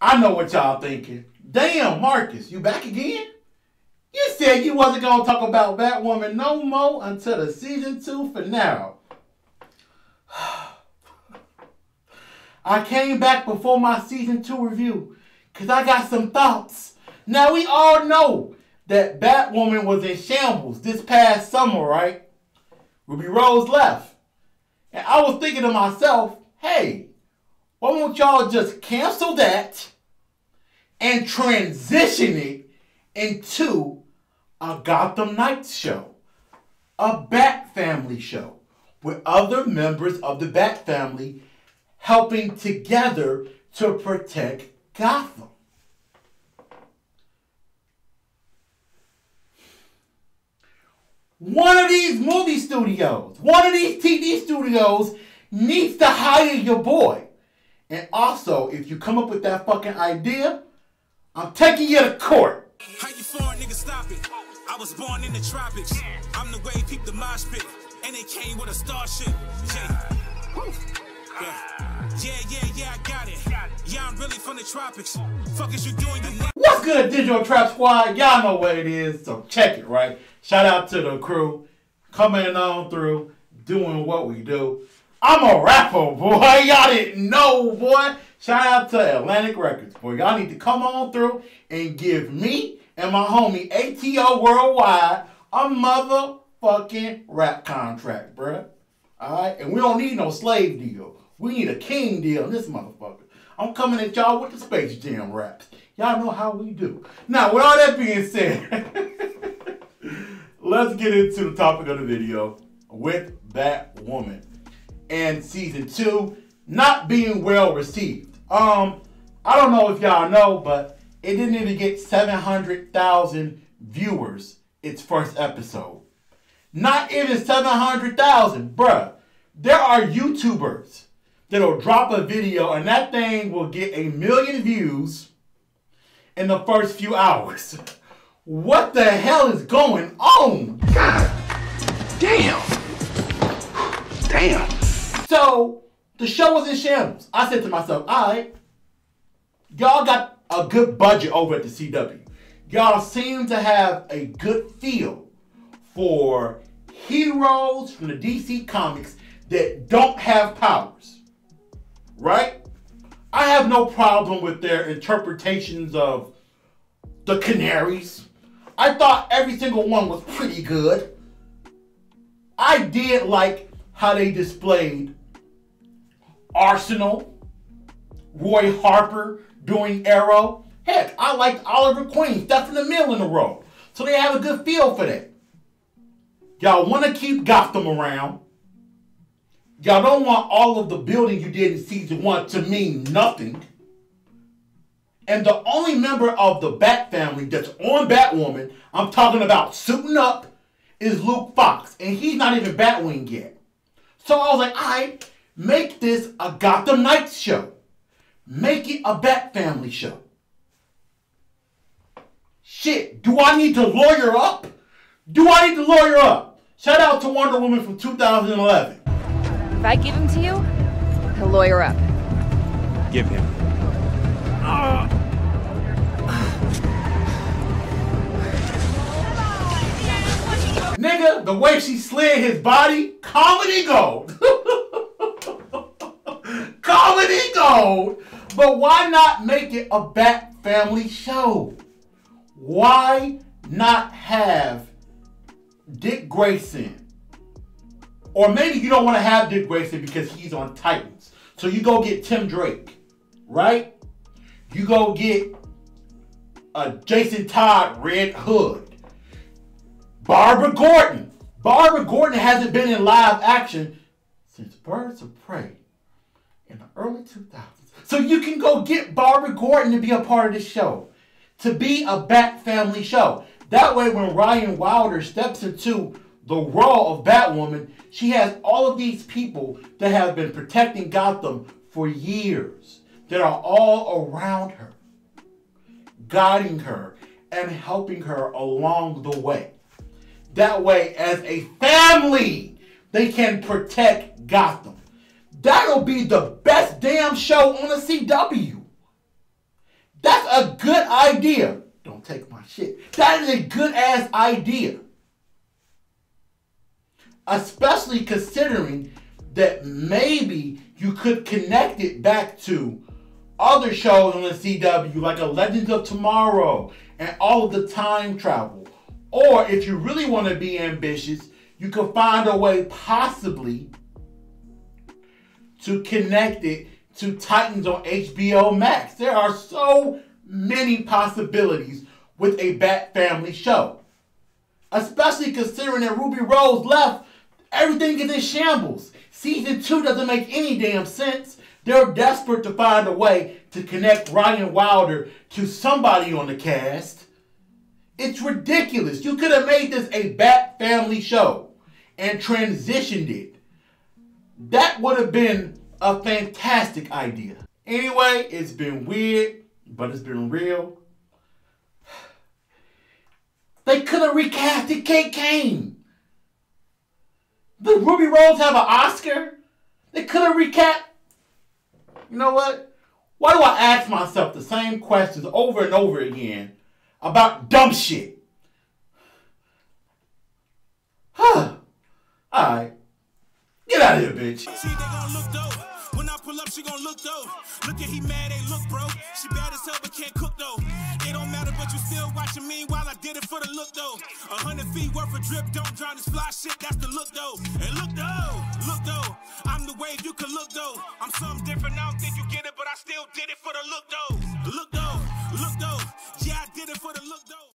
I know what y'all thinking. Damn, Marcus, you back again? You said you wasn't going to talk about Batwoman no more until the season 2 finale. I came back before my season 2 review because I got some thoughts. Now, we all know that Batwoman was in shambles this past summer, right? Ruby Rose left. And I was thinking to myself, hey, why won't y'all just cancel that and transition it into a Gotham Knights show, a Bat Family show, with other members of the Bat Family helping together to protect Gotham. One of these movie studios, one of these TV studios needs to hire your boy. And also, if you come up with that fucking idea, I'm taking you to court. How you foreign niggas stop it? I was born in the tropics. I'm the way people mosh pit. And it came with a starship. Yeah, I got it. Yeah, I'm really from the tropics. Fuck is you doing the... What's good, Digital Trap Squad? Y'all know what it is, so check it, right? Shout out to the crew. Coming on through, doing what we do. I'm a rapper, boy. Y'all didn't know, boy. Shout out to Atlantic Records, boy. Y'all need to come on through and give me and my homie ATO Worldwide a motherfucking rap contract, bruh. All right? And we don't need no slave deal. We need a king deal in this motherfucker. I'm coming at y'all with the Space Jam raps. Y'all know how we do. Now, with all that being said, let's get into the topic of the video with Batwoman and season 2 not being well received. I don't know if y'all know, but it didn't even get 700,000 viewers its first episode. Not even 700,000, bruh. There are YouTubers that'll drop a video and that thing will get 1 million views in the first few hours. What the hell is going on? God damn. Damn. So the show was in shambles. I said to myself, all right, y'all got a good budget over at the CW. Y'all seem to have a good feel for heroes from the DC Comics that don't have powers, right? I have no problem with their interpretations of the Canaries. I thought every single one was pretty good. I did like how they displayed Arsenal, Roy Harper doing Arrow. Heck, I liked Oliver Queen, stuff in the middle in the row. So they have a good feel for that. Y'all want to keep Gotham around. Y'all don't want all of the building you did in season 1 to mean nothing. And the only member of the Bat Family that's on Batwoman, I'm talking about suiting up, is Luke Fox. And he's not even Batwing yet. So I was like, all right, make this a Gotham Knights show. Make it a Bat Family show. Shit, do I need to lawyer up? Do I need to lawyer up? Shout out to Wonder Woman from 2011. If I give him to you, he'll lawyer up. Give him. Nigga, the way she slid his body, comedy gold. Comedy gold. But why not make it a Bat Family show? Why not have Dick Grayson? Or maybe you don't want to have Dick Grayson because he's on Titans. So you go get Tim Drake, right? You go get Jason Todd, Red Hood. Barbara Gordon. Barbara Gordon hasn't been in live action since Birds of Prey in the early 2000s. So you can go get Barbara Gordon to be a part of this show. To be a Bat Family show. That way when Ryan Wilder steps into the role of Batwoman, she has all of these people that have been protecting Gotham for years, that are all around her, guiding her and helping her along the way. That way, as a family, they can protect Gotham. That'll be the best damn show on the CW. good idea. Don't take my shit. That is a good-ass idea. Especially considering that maybe you could connect it back to other shows on the CW, like a Legends of Tomorrow and all of the time travel. Or if you really want to be ambitious, you could find a way possibly to connect it to Titans on HBO Max. There are so many possibilities with a Bat Family show. Especially considering that Ruby Rose left, everything is in shambles. Season 2 doesn't make any damn sense. They're desperate to find a way to connect Ryan Wilder to somebody on the cast. It's ridiculous. You could have made this a Bat Family show and transitioned it. That would have been a fantastic idea. Anyway, it's been weird, but it's been real. They could have recasted Kate Kane. Did Ruby Rose have an Oscar? They could have recast. You know what? Why do I ask myself the same questions over and over again about dumb shit? Huh. Alright. Get out of here, bitch. See, they gonna look dope. When I pull up, she gonna look dope. Look at he mad, they look broke. She bad as hell, but can't cook though. It don't matter, but you still watching me while I did it for the look though. 100 feet worth of drip, don't drown this fly shit. That's the look though. And look though, look though. I'm the wave, you can look though. I'm something different, I don't think you get it, but I still did it for the look though. Look though, look though. Yeah, I did it for the look though.